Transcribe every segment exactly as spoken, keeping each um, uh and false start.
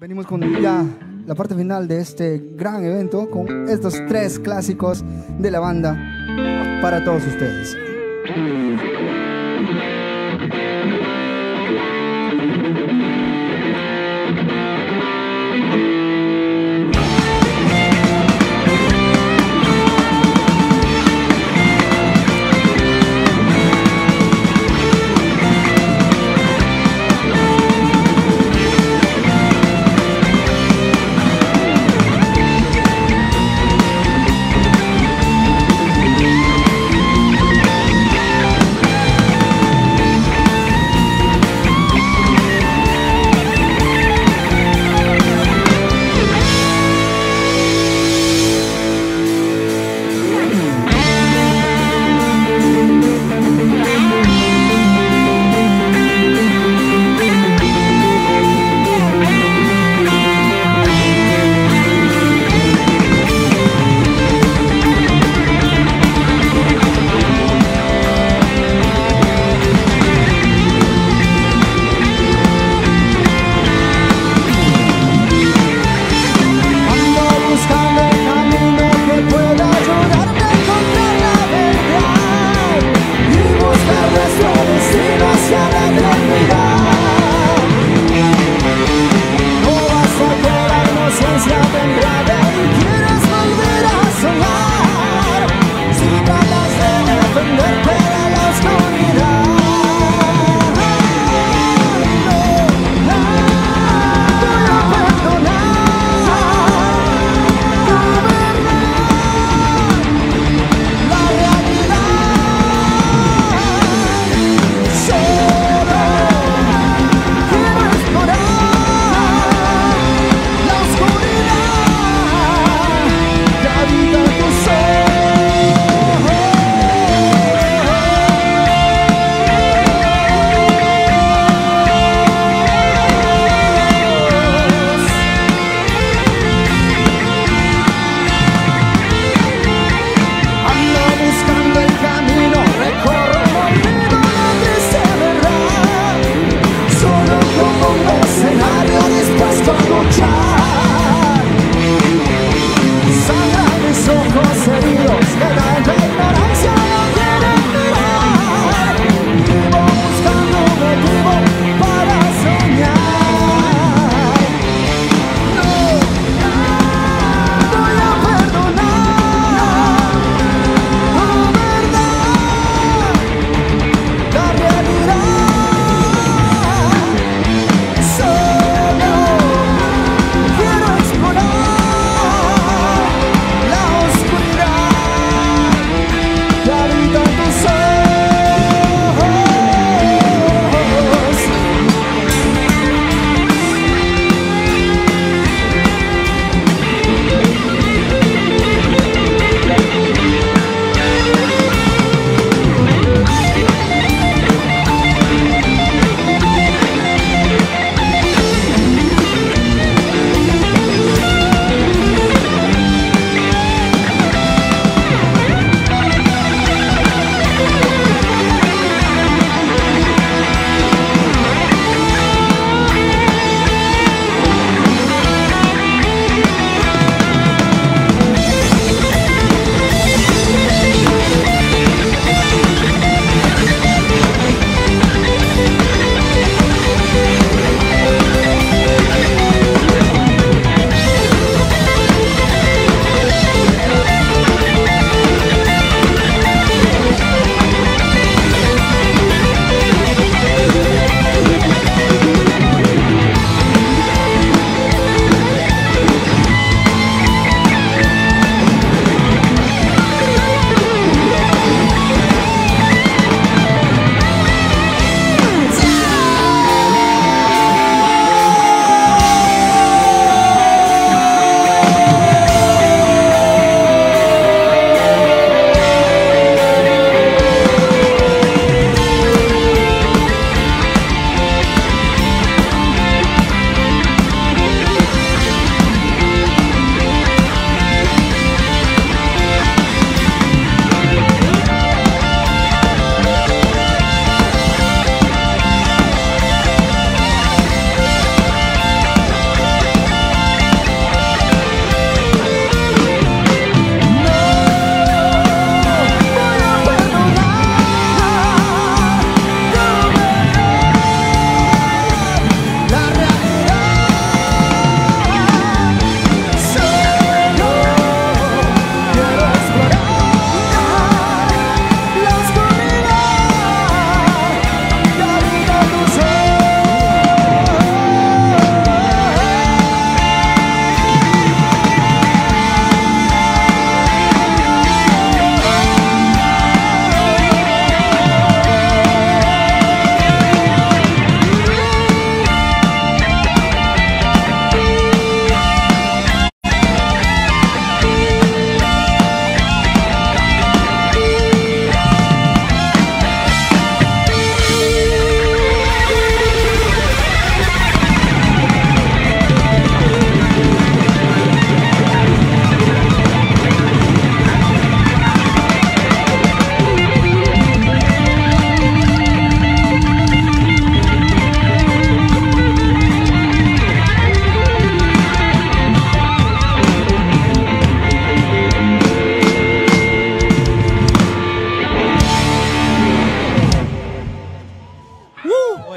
Venimos con ya la parte final de este gran evento con estos tres clásicos de la banda para todos ustedes.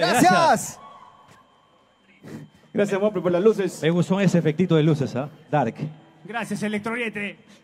Gracias. Gracias, Mopi, por las luces. Me gustó ese efectito de luces, ¿ah? ¿Eh? Dark. Gracias, Electrolete.